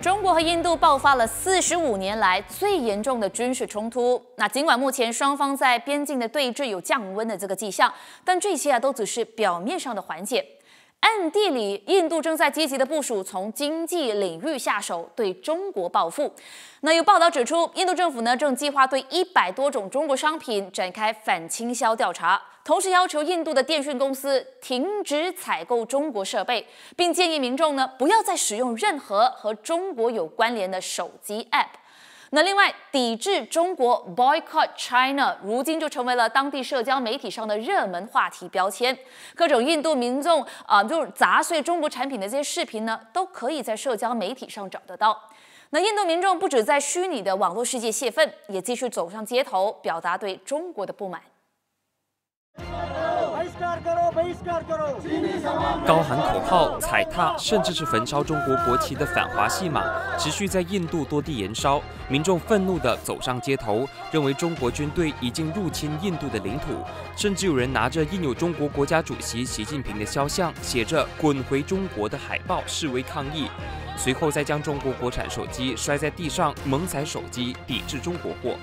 中国和印度爆发了45年来最严重的军事冲突。那尽管目前双方在边境的对峙有降温的这个迹象，但这些都只是表面上的缓解。暗地里，印度正在积极的部署从经济领域下手对中国报复。那有报道指出，印度政府正计划对100多种中国商品展开反倾销调查，同时要求印度的电讯公司停止采购中国设备，并建议民众不要再使用任何和中国有关联的手机 App。 那另外，抵制中国 （Boycott China） 如今就成为了当地社交媒体上的热门话题标签。各种印度民众就是砸碎中国产品的这些视频都可以在社交媒体上找得到。那印度民众不止在虚拟的网络世界泄愤，也继续走上街头表达对中国的不满。 高喊口号、踩踏，甚至是焚烧中国国旗的反华戏码，持续在印度多地燃烧。民众愤怒地走上街头，认为中国军队已经入侵印度的领土，甚至有人拿着印有中国国家主席习近平的肖像、写着“滚回中国”的海报示威抗议。随后再将中国国产手机摔在地上，猛踩手机，抵制中国货。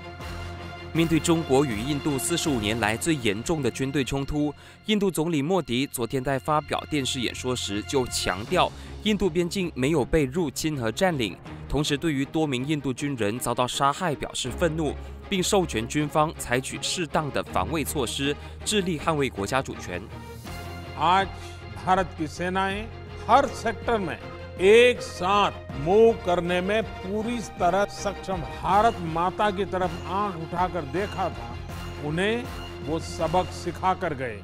面对中国与印度45年来最严重的军队冲突，印度总理莫迪昨天在发表电视演说时就强调，印度边境没有被入侵和占领。同时，对于多名印度军人遭到杀害表示愤怒，并授权军方采取适当的防卫措施，致力捍卫国家主权。आज भारत की सेनाएं हर सेक्टर में एक साथ मूव करने में पूरी तरह सक्षम भारत माता की तरफ आंख उठाकर देखा था, उन्हें वो सबक सिखा कर गए।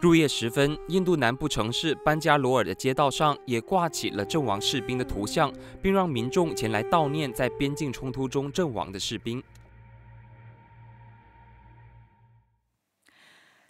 入夜时分，印度南部城市班加罗尔的街道上也挂起了阵亡士兵的图像，并让民众前来悼念在边境冲突中阵亡的士兵。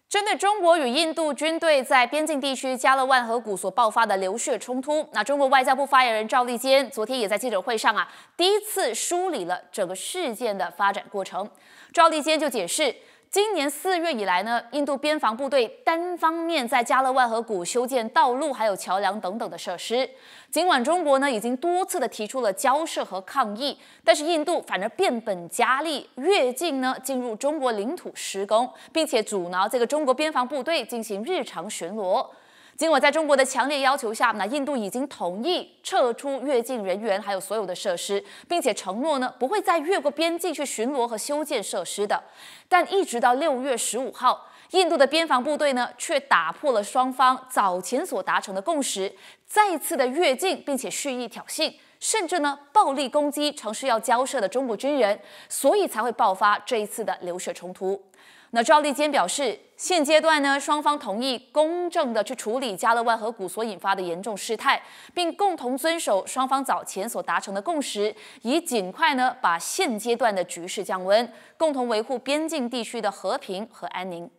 针对中国与印度军队在边境地区加勒万河谷所爆发的流血冲突，那中国外交部发言人赵立坚昨天也在记者会上第一次梳理了整个事件的发展过程。赵立坚就解释，今年4月以来印度边防部队单方面在加勒万河谷修建道路、还有桥梁等等的设施。尽管中国已经多次的提出了交涉和抗议，但是印度反而变本加厉，越境进入中国领土施工，并且阻挠这个中国边防部队进行日常巡逻。尽管在中国的强烈要求下，印度已经同意撤出越境人员还有所有的设施，并且承诺不会再越过边境去巡逻和修建设施的。但一直到6月15号。 印度的边防部队却打破了双方早前所达成的共识，再次的越境，并且蓄意挑衅，甚至暴力攻击尝试要交涉的中国军人，所以才会爆发这一次的流血冲突。那赵立坚表示，现阶段双方同意公正的去处理加勒万河谷所引发的严重事态，并共同遵守双方早前所达成的共识，以尽快把现阶段的局势降温，共同维护边境地区的和平和安宁。